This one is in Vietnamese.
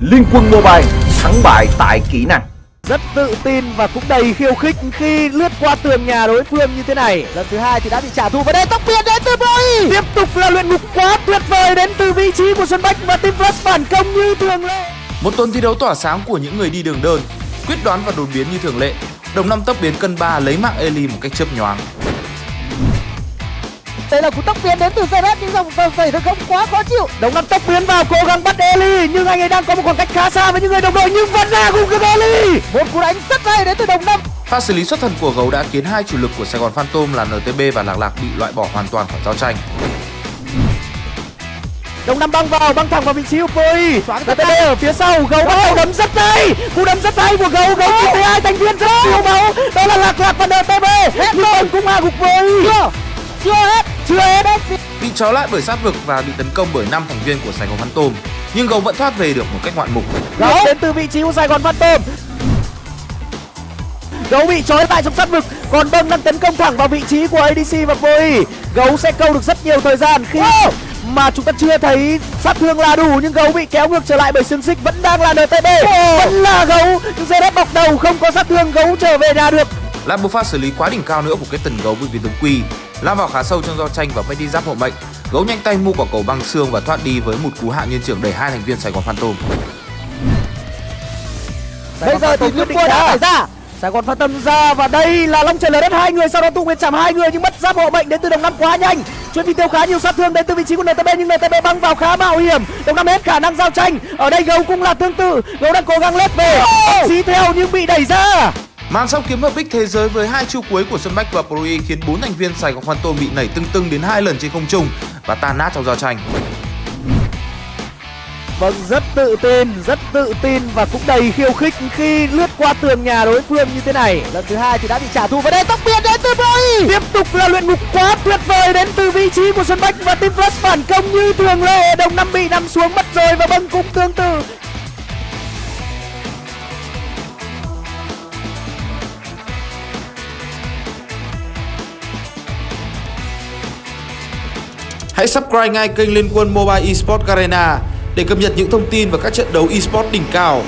Liên Quân Mobile thắng bại tại kỹ năng. Rất tự tin và cũng đầy khiêu khích khi lướt qua tường nhà đối phương như thế này. Lần thứ hai thì đã bị trả thù và đây tốc biến đến từ ProE. Tiếp tục là luyện ngục quá tuyệt vời đến từ vị trí của Xuân Bách và Team Flash phản công như thường lệ. Một tuần thi đấu tỏa sáng của những người đi đường đơn, quyết đoán và đột biến như thường lệ. Đồng năm tốc biến cân 3 lấy mạng Eli một cách chớp nhoáng. Đây là cú tốc biến đến từ Zeret nhưng dòng vẩy nó không quá khó chịu. Đồng năm tốc biến vào cố gắng bắt Eli nhưng anh ấy đang có một khoảng cách khá xa với những người đồng đội nhưng vẫn ra cùng được Eli. Một cú đánh rất hay đến từ đồng năm. Pha xử lý xuất thần của Gấu đã khiến hai chủ lực của Sài Gòn Phantom là NTB và Lạc bị loại bỏ hoàn toàn khỏi giao tranh. Đồng năm băng vào, băng thẳng vào vị trí của ProE. NTB ở phía sau, Gấu bắt đầu đấm rất hay. Cú đấm rất hay của Gấu, Gấu chỉ thấy hai thành viên rất siêu máu. Đó là Lạc và NTB. Nhưng còn cũng hạ gục ProE. Chưa hết. Bị trói lại bởi sát vực và bị tấn công bởi 5 thành viên của Sài Gòn Phantom, nhưng Gấu vẫn thoát về được một cách ngoạn mục. Gấu đến từ vị trí của Sài Gòn Phantom. Gấu bị trói lại trong sát vực, còn Bông đang tấn công thẳng vào vị trí của ADC và ProE. Gấu sẽ câu được rất nhiều thời gian khi mà chúng ta chưa thấy sát thương là đủ, nhưng Gấu bị kéo ngược trở lại bởi xương xích. Vẫn đang là NTB, vẫn là Gấu, ZF bọc đầu không có sát thương, Gấu trở về nhà được. Là một pha xử lý quá đỉnh cao nữa của cái tần Gấu bị viên tướng Quy lao vào khá sâu trong giao tranh và mất đi giáp hộ mệnh. Gấu nhanh tay mua quả cầu băng xương và thoát đi với một cú hạ nhân trưởng đẩy hai thành viên Sài Gòn Phantom. Bây giờ thì quyết định đã xảy ra. Sài Gòn Phantom ra và đây là long trời lở đất, hai người sau đó tụ nguyên chạm hai người nhưng mất giáp hộ mệnh đến từ đồng năm quá nhanh. Chuyên phi tiêu khá nhiều sát thương đến từ vị trí của NTB nhưng NTB băng vào khá mạo hiểm. Đồng năm hết khả năng giao tranh. Ở đây Gấu cũng là tương tự. Gấu đang cố gắng lết về, xí theo nhưng bị đẩy ra. Màn song kiếm hợp bích thế giới với hai chiêu cuối của Xuân Bách và ProE khiến 4 thành viên Sài Gòn Phantom bị nảy tưng tưng đến 2 lần trên không trung và tan nát trong giao tranh. Vâng, rất tự tin và cũng đầy khiêu khích khi lướt qua tường nhà đối phương như thế này. Lần thứ hai thì đã bị trả thù và đây tốc biến đến từ ProE. Tiếp tục là luyện ngục quá tuyệt vời đến từ vị trí của Xuân Bách và Team Flash phản công như thường lệ. Đồng năm bị nằm xuống mất rồi và Băng cũng tương tự. Hãy subscribe ngay kênh Liên Quân Mobile Esports Garena để cập nhật những thông tin và các trận đấu esports đỉnh cao.